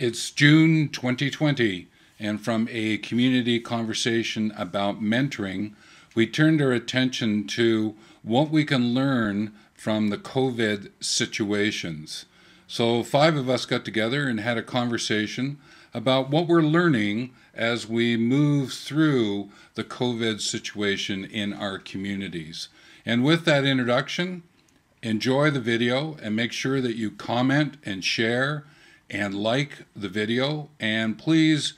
It's June 2020, and from a community conversation about mentoring, we turned our attention to what we can learn from the COVID situations. So 5 of us got together and had a conversation about what we're learning as we move through the COVID situation in our communities. And with that introduction, enjoy the video and make sure that you comment and share and like the video. And please,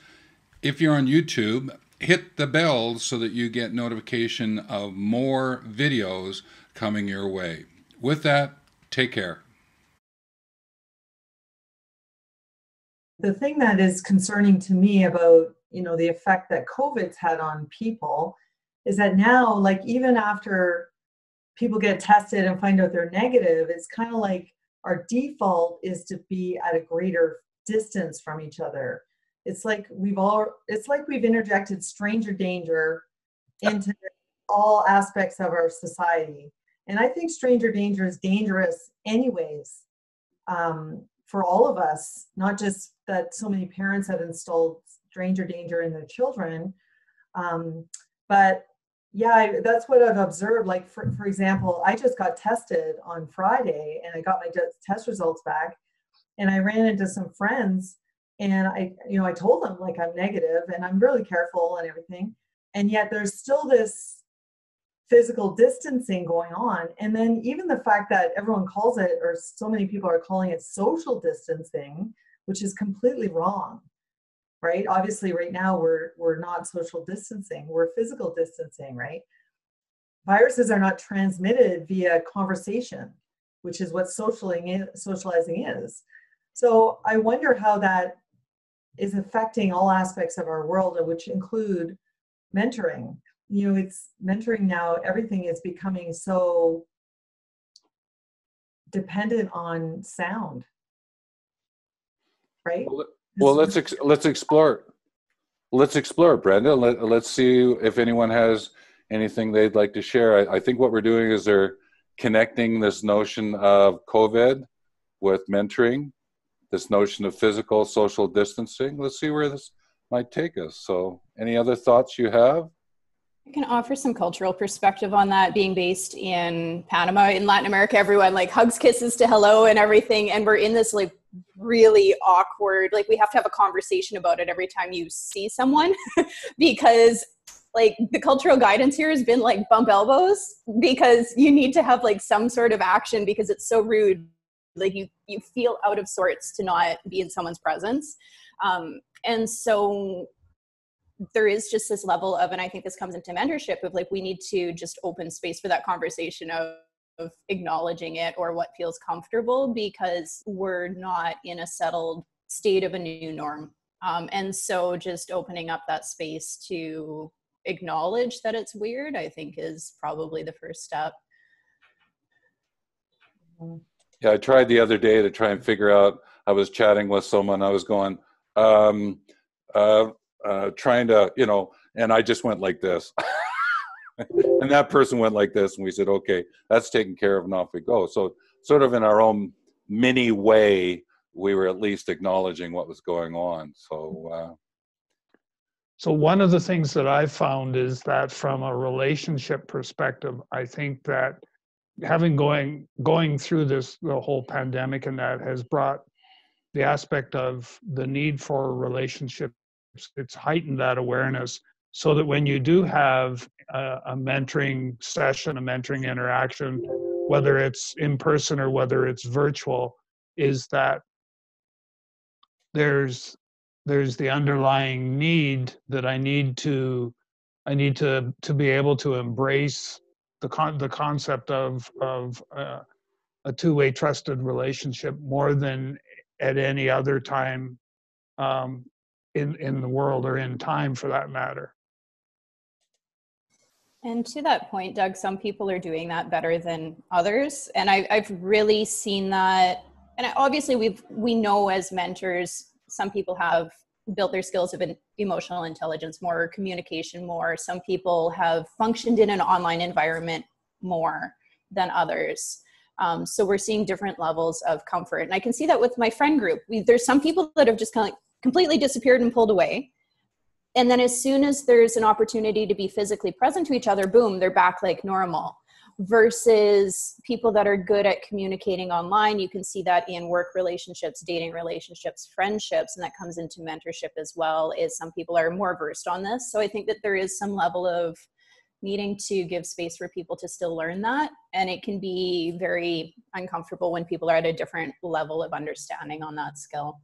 if you're on YouTube, hit the bell so that you get notification of more videos coming your way. With that, take care. The thing that is concerning to me about, you know, the effect that COVID's had on people is that now, like, even after people get tested and find out they're negative, it's kind of like our default is to be at a greater distance from each other. It's like we've interjected stranger danger into all aspects of our society. And I think stranger danger is dangerous anyways, for all of us, not just that so many parents have installed stranger danger in their children. But yeah, that's what I've observed. Like, for example, I just got tested on Friday and I got my test results back, and I ran into some friends, and I told them, like, I'm negative and I'm really careful and everything. And yet there's still this physical distancing going on. And then even the fact that everyone calls it, or so many people are calling it, social distancing, which is completely wrong, right? Obviously right now we're not social distancing, we're physical distancing, right? Viruses are not transmitted via conversation, which is what socializing is. So I wonder how that is affecting all aspects of our world, which include mentoring. You know, it's mentoring now, everything is becoming so dependent on sound, right? Well, let's explore, Brenda. Let's see if anyone has anything they'd like to share. I think what we're doing is they're connecting this notion of COVID with mentoring, this notion of physical social distancing. Let's see where this might take us. So any other thoughts you have? I can offer some cultural perspective on that, being based in Panama. In Latin America, everyone, like, hugs, kisses to hello and everything. And we're in this, like, really awkward, like, we have to have a conversation about it every time you see someone because, like, the cultural guidance here has been, like, bump elbows, because you need to have, like, some sort of action because it's so rude. Like, you feel out of sorts to not be in someone's presence. And so there is just this level of, and I think this comes into mentorship, of, like, we need to just open space for that conversation of acknowledging it, or what feels comfortable, because we're not in a settled state of a new norm. And so just opening up that space to acknowledge that it's weird, I think, is probably the first step. Yeah, I tried the other day to try and figure out, I was chatting with someone, I was going, trying to, you know, and I just went like this and that person went like this, and we said, okay, that's taken care of, and off we go. So sort of in our own mini way, we were at least acknowledging what was going on. So so one of the things that I found is that from a relationship perspective, I think that having going through this, the whole pandemic, and that has brought the aspect of the need for relationships. It's heightened that awareness, so that when you do have a mentoring session, a mentoring interaction, whether it's in person or whether it's virtual, is that there's the underlying need that I need to be able to embrace the concept of a two-way trusted relationship more than at any other time. In the world, or in time for that matter. And to that point, Doug, some people are doing that better than others. And I've really seen that. And obviously we know as mentors, some people have built their skills of emotional intelligence more, communication more. Some people have functioned in an online environment more than others. So we're seeing different levels of comfort. And I can see that with my friend group. There's some people that have just kind of like completely disappeared and pulled away. And then as soon as there's an opportunity to be physically present to each other, boom, they're back like normal. Versus people that are good at communicating online. You can see that in work relationships, dating relationships, friendships, and that comes into mentorship as well, is some people are more versed on this. So I think that there is some level of needing to give space for people to still learn that. And it can be very uncomfortable when people are at a different level of understanding on that skill.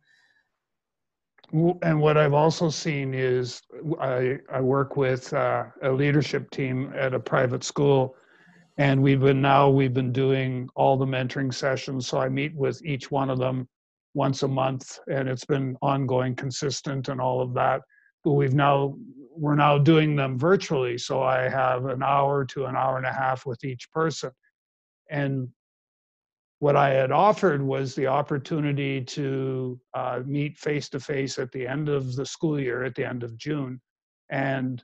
And what I've also seen is I work with a leadership team at a private school. And we've been doing all the mentoring sessions. So I meet with each one of them once a month, and it's been ongoing, consistent, and all of that. But we're now doing them virtually. So I have an hour to an hour and a half with each person. And what I had offered was the opportunity to meet face to face at the end of the school year, at the end of June. And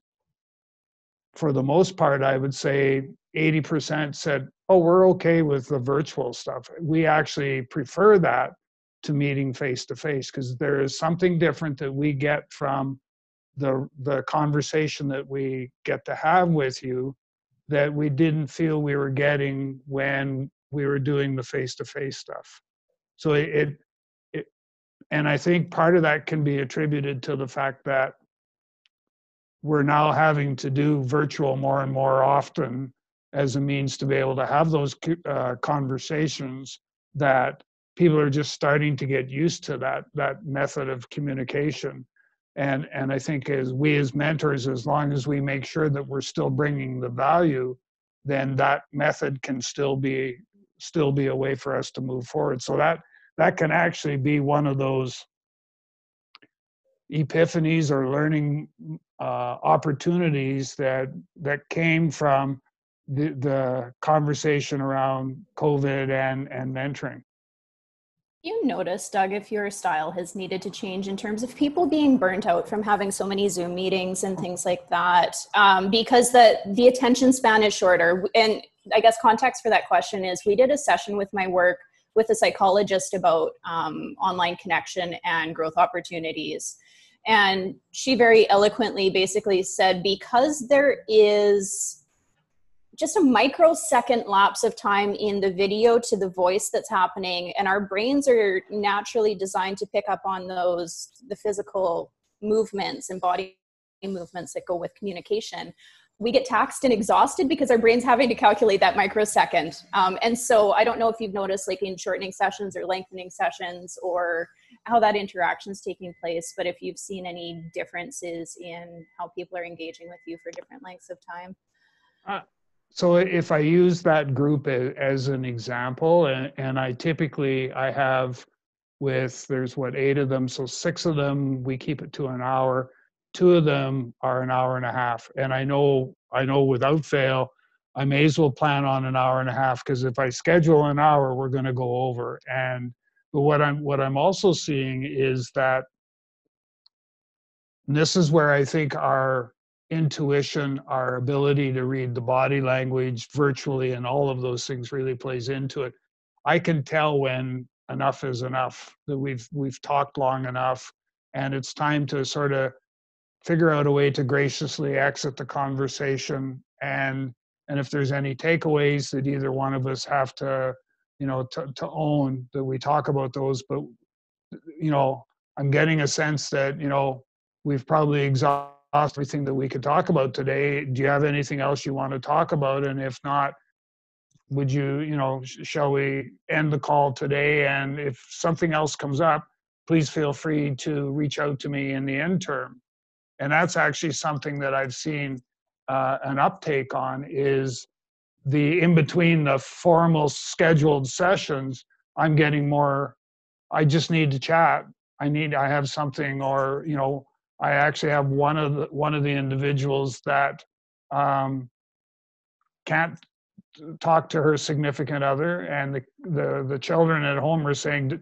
for the most part, I would say 80% said, oh, we're okay with the virtual stuff. We actually prefer that to meeting face-to-face, because there is something different that we get from the conversation that we get to have with you that we didn't feel we were getting when we were doing the face-to-face stuff. So it and I think part of that can be attributed to the fact that we're now having to do virtual more and more often as a means to be able to have those conversations, that people are just starting to get used to that method of communication. And I think as we as mentors, as long as we make sure that we're still bringing the value, then that method can still be a way for us to move forward. So that can actually be one of those epiphanies or learning opportunities that came from the conversation around COVID and mentoring. You notice, Doug, if your style has needed to change in terms of people being burnt out from having so many Zoom meetings and things like that, because the attention span is shorter. And I guess context for that question is, we did a session with my work with a psychologist about online connection and growth opportunities. And she very eloquently basically said, because there is just a microsecond lapse of time in the video to the voice that's happening, and our brains are naturally designed to pick up on the physical movements and body movements that go with communication, we get taxed and exhausted because our brain's having to calculate that microsecond. And so I don't know if you've noticed, like, in shortening sessions or lengthening sessions or how that interaction is taking place, but if you've seen any differences in how people are engaging with you for different lengths of time. So if I use that group as an example, and I have with, there's 8 of them, so 6 of them, we keep it to an hour. 2 of them are an hour and a half. And I know without fail, I may as well plan on an hour and a half, because if I schedule an hour, we're going to go over. But what I'm also seeing is that, and this is where I think our intuition, our ability to read the body language virtually and all of those things really plays into it. I can tell when enough is enough, that we've talked long enough, and it's time to sort of figure out a way to graciously exit the conversation. And if there's any takeaways that either one of us have to, to own, that we talk about those. But, I'm getting a sense that, we've probably exhausted everything that we could talk about today. Do you have anything else you want to talk about? And if not, would you, shall we end the call today? And if something else comes up, please feel free to reach out to me in the interim. And that's actually something that I've seen an uptake on, is the in-between the formal scheduled sessions, I'm getting more, I just need to chat. I have something, or, I actually have one of the individuals that can't talk to her significant other, and the children at home are saying,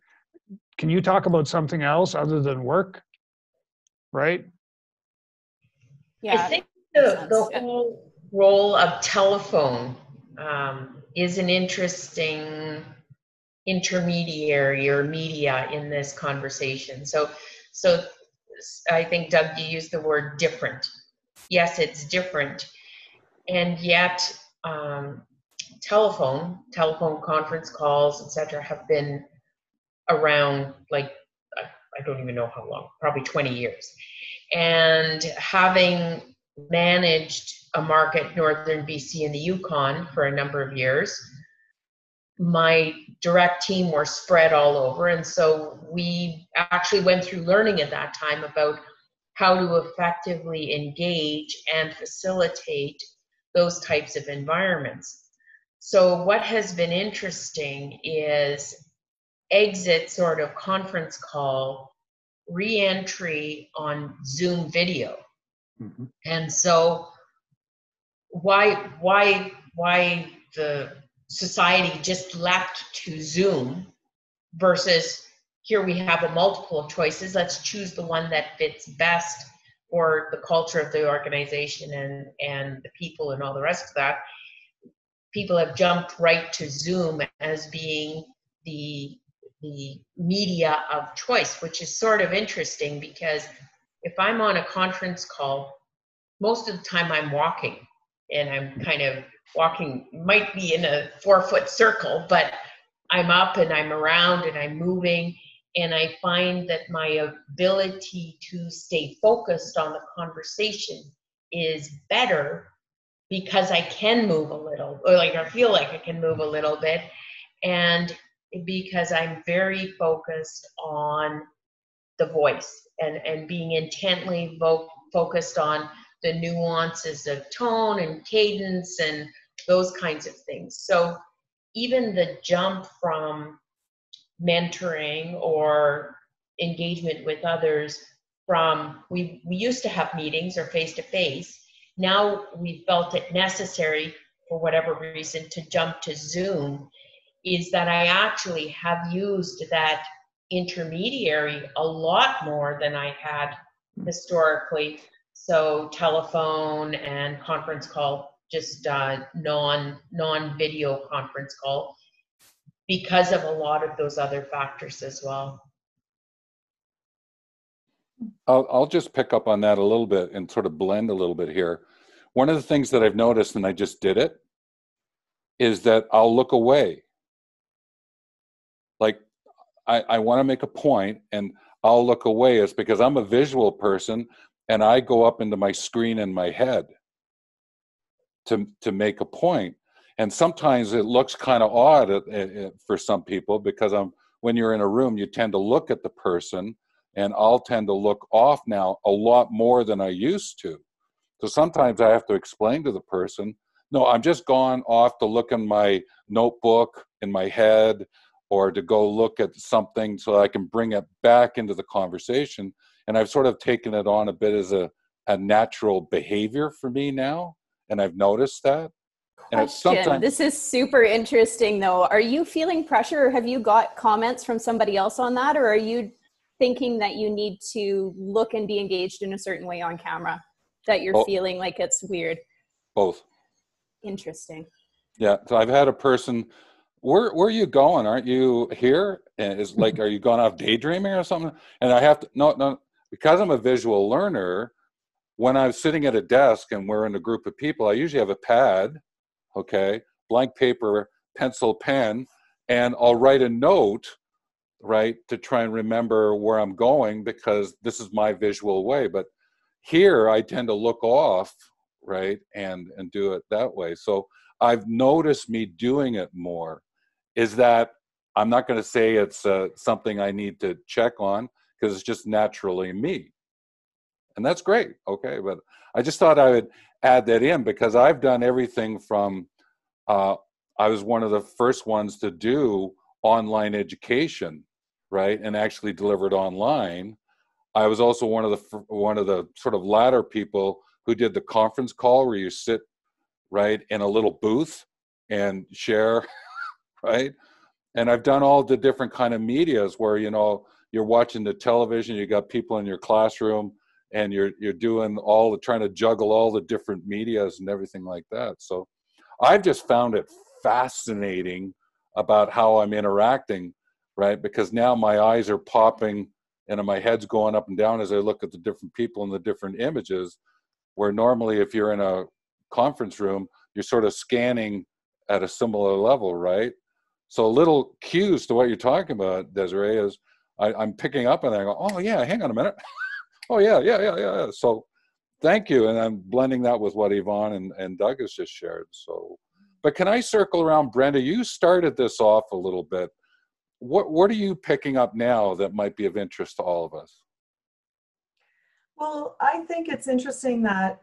can you talk about something else other than work, right? Yeah, I think the whole role of telephone is an interesting intermediary or media in this conversation. So I think, Doug, you used the word different. Yes, it's different. And yet telephone conference calls, etc., have been around, like, I don't even know how long, probably 20 years. And having managed a market, Northern BC and the Yukon, for a number of years, my direct team were spread all over. And so we actually went through learning at that time about how to effectively engage and facilitate those types of environments. So what has been interesting is exit sort of conference call, re-entry on Zoom video. Mm-hmm. And so why the society just leapt to Zoom versus here we have a multiple of choices, let's choose the one that fits best for the culture of the organization and the people and all the rest of that. People have jumped right to Zoom as being the media of choice, which is sort of interesting, because if I'm on a conference call, most of the time I'm walking, and I'm kind of walking, might be in a 4-foot circle, but I'm up and I'm around and I'm moving, and I find that my ability to stay focused on the conversation is better because I can move a little, or like I feel like I can move a little bit, and because I'm very focused on the voice and being intently focused on the nuances of tone and cadence and those kinds of things. So even the jump from mentoring or engagement with others from, we used to have meetings or face-to-face, now we felt it necessary for whatever reason to jump to Zoom, is that I actually have used that intermediary a lot more than I had historically. So telephone and conference call, just non-video conference call, because of a lot of those other factors as well. I'll just pick up on that a little bit and sort of blend a little bit here. One of the things that I've noticed, and I just did it, is that I'll look away. Like, I want to make a point and I'll look away. It's because I'm a visual person and I go up into my screen in my head to make a point. And sometimes it looks kind of odd for some people, because when you're in a room, you tend to look at the person, and I'll tend to look off now a lot more than I used to. So sometimes I have to explain to the person, no, I'm just gone off to look in my notebook in my head, or to go look at something so I can bring it back into the conversation. And I've sort of taken it on a bit as a natural behavior for me now, and I've noticed that. And it's sometimes, this is super interesting though. Are you feeling pressure, or have you got comments from somebody else on that? Or are you thinking that you need to look and be engaged in a certain way on camera, that you're feeling like it's weird? Both. Interesting. Yeah, so I've had a person, where are you going? Aren't you here? And it's like, are you going off daydreaming or something? And I have to, no, because I'm a visual learner, when I'm sitting at a desk and we're in a group of people, I usually have a pad, okay, blank paper, pencil, pen, and I'll write a note, right, to try and remember where I'm going, because this is my visual way. But here I tend to look off, right, and do it that way. So I've noticed me doing it more. Is that I'm not going to say it's something I need to check on, because it's just naturally me. And that's great, okay? But I just thought I would add that in, because I've done everything from, I was one of the first ones to do online education, right? And actually delivered online. I was also one of the sort of latter people who did the conference call, where you sit, right, in a little booth and share, right? And I've done all the different kind of medias where, you know, you're watching the television, you got people in your classroom, and you're doing all the, trying to juggle all the different medias and everything like that. So I've just found it fascinating about how I'm interacting, right? Because now my eyes are popping and my head's going up and down as I look at the different people and the different images, where normally if you're in a conference room, you're sort of scanning at a similar level, right? So little cues to what you're talking about, Desiree, is I'm picking up and I go, oh yeah, hang on a minute. Oh yeah. So thank you. And I'm blending that with what Yvonne and Doug has just shared. So, but can I circle around, Brenda? You started this off a little bit. What are you picking up now that might be of interest to all of us? Well, I think it's interesting that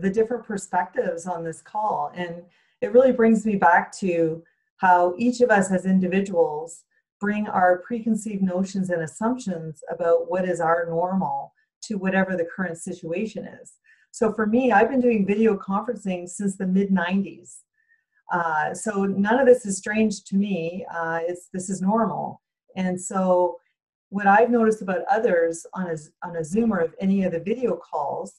the different perspectives on this call, and it really brings me back to how each of us as individuals bring our preconceived notions and assumptions about what is our normal to whatever the current situation is. So for me, I've been doing video conferencing since the mid-90s. So none of this is strange to me. This is normal. And so what I've noticed about others on a Zoom or of any of the video calls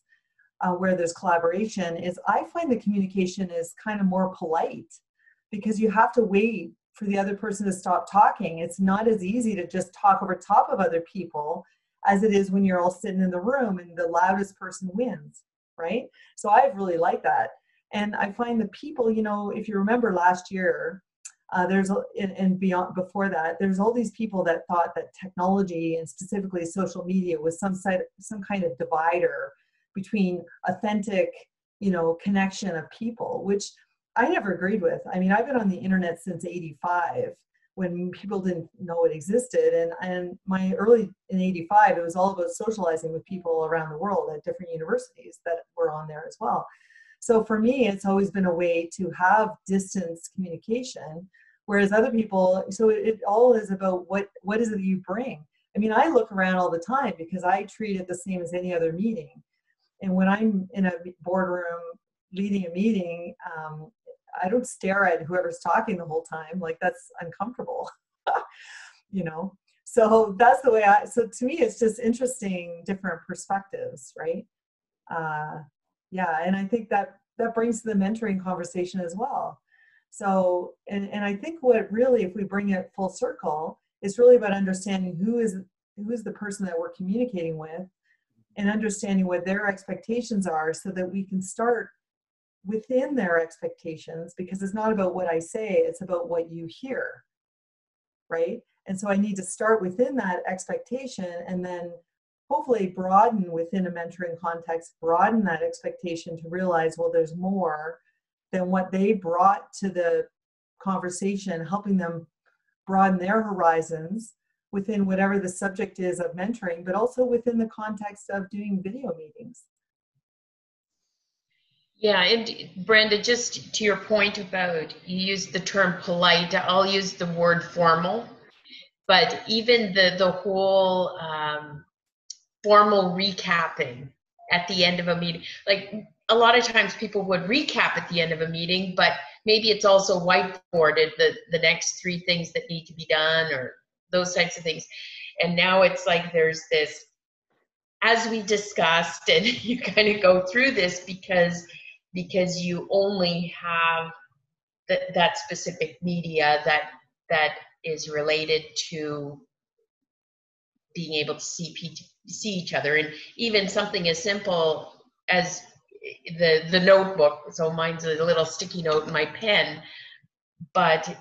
where there's collaboration is I find the communication is kind of more polite, because you have to wait for the other person to stop talking. It's not as easy to just talk over top of other people as it is when you're all sitting in the room and the loudest person wins, right? So I've really liked that. And I find the people, you know, if you remember last year, before that, there's all these people that thought that technology and specifically social media was some kind of divider between authentic, you know, connection of people, which I never agreed with. I mean, I've been on the internet since '85, when people didn't know it existed. And my early, in '85, it was all about socializing with people around the world at different universities that were on there as well. So for me, it's always been a way to have distance communication, whereas other people, so it all is about what is it that you bring. I mean, I look around all the time because I treat it the same as any other meeting. And when I'm in a boardroom leading a meeting, I don't stare at whoever's talking the whole time. Like, that's uncomfortable, you know? So that's the way so to me, it's just interesting, different perspectives, right? Yeah, and I think that brings to the mentoring conversation as well. So, and I think what really, if we bring it full circle, it's really about understanding who is the person that we're communicating with and understanding what their expectations are, so that we can start within their expectations, because it's not about what I say, it's about what you hear, right? And so I need to start within that expectation and then hopefully broaden within a mentoring context, broaden that expectation to realize, well, there's more than what they brought to the conversation, helping them broaden their horizons within whatever the subject is of mentoring, but also within the context of doing video meetings. Yeah, and Brenda, just to your point about, you used the term polite, I'll use the word formal, but even the whole, formal recapping at the end of a meeting. Like, a lot of times people would recap at the end of a meeting, but maybe it's also whiteboarded, the next 3 things that need to be done or those types of things. And now it's like there's this, as we discussed, and you kind of go through this because you only have that specific media that is related to being able to see each other. And even something as simple as the notebook, so mine's a little sticky note and my pen, but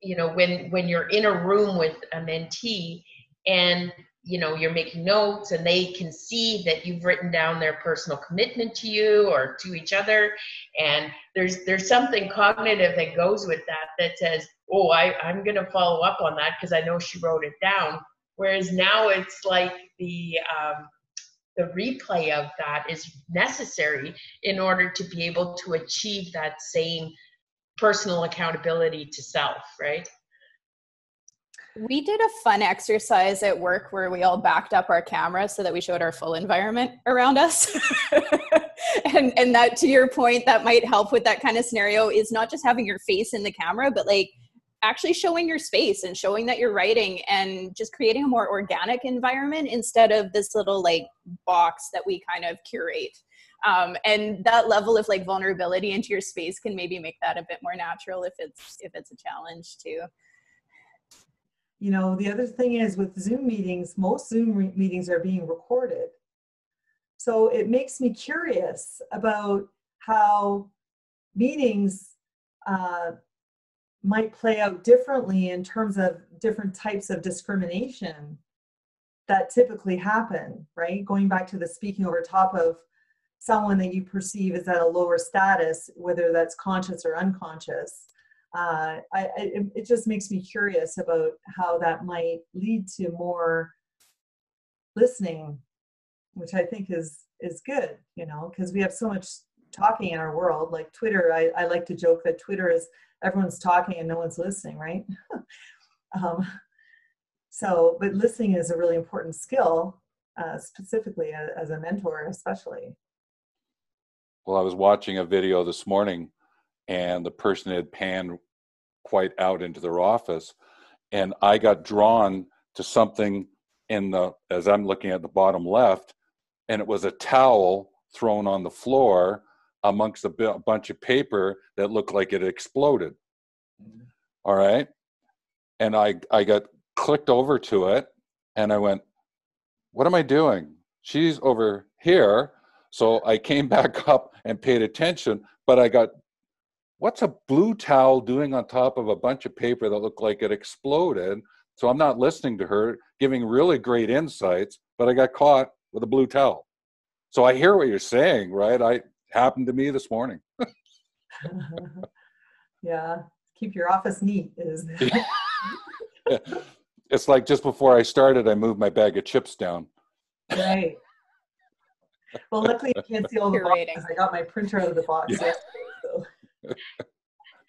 you know, when you're in a room with a mentee and you know, you're making notes and they can see that you've written down their personal commitment to you or to each other, and there's something cognitive that goes with that says, oh, I'm gonna follow up on that because I know she wrote it down. Whereas now it's like the replay of that is necessary in order to be able to achieve that same personal accountability to self, right? We did a fun exercise at work where we all backed up our camera so that we showed our full environment around us. and that, to your point, that might help with that kind of scenario, is not just having your face in the camera, but like actually showing your space and showing that you're writing and just creating a more organic environment instead of this little like box that we kind of curate. And that level of like vulnerability into your space can maybe make that a bit more natural if it's a challenge too. You know, the other thing is with Zoom meetings, most Zoom meetings are being recorded. So it makes me curious about how meetings might play out differently in terms of different types of discrimination that typically happen, right? Going back to the speaking over top of someone that you perceive is at a lower status, whether that's conscious or unconscious. It just makes me curious about how that might lead to more listening, which I think is good, you know, because we have so much talking in our world. Like Twitter, I like to joke that Twitter is everyone's talking and no one's listening, right? But listening is a really important skill, specifically as a mentor, especially. Well, I was watching a video this morning and the person had panned quite out into their office, and I got drawn to something as I'm looking at the bottom left, and it was a towel thrown on the floor amongst a bunch of paper that looked like it exploded. Mm-hmm. All right. And I got clicked over to it and I went, what am I doing? She's over here. So I came back up and paid attention, but I got, what's a blue towel doing on top of a bunch of paper that looked like it exploded? So I'm not listening to her, giving really great insights, but I got caught with a blue towel. So I hear what you're saying, right? Happened to me this morning. Yeah, keep your office neat. It's like just before I started, I moved my bag of chips down. Right. Well, luckily you can't see all the boxes. I got my printer out of the box. Yeah. So.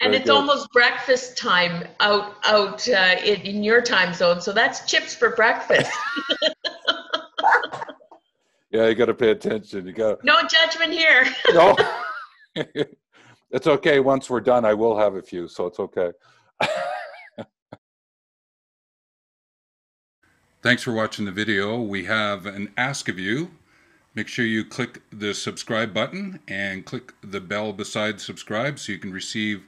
And it's almost breakfast time out in your time zone, so that's chips for breakfast. Yeah, you got to pay attention. No judgment here. No. It's okay. Once we're done, I will have a few, so it's okay. Thanks for watching the video. We have an ask of you. Make sure you click the subscribe button and click the bell beside subscribe so you can receive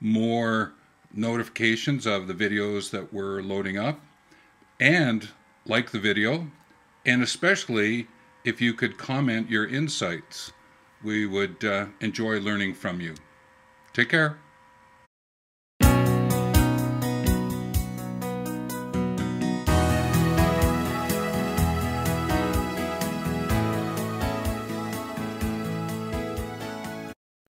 more notifications of the videos that we're loading up. And like the video, and especially if you could comment your insights. We would enjoy learning from you. Take care.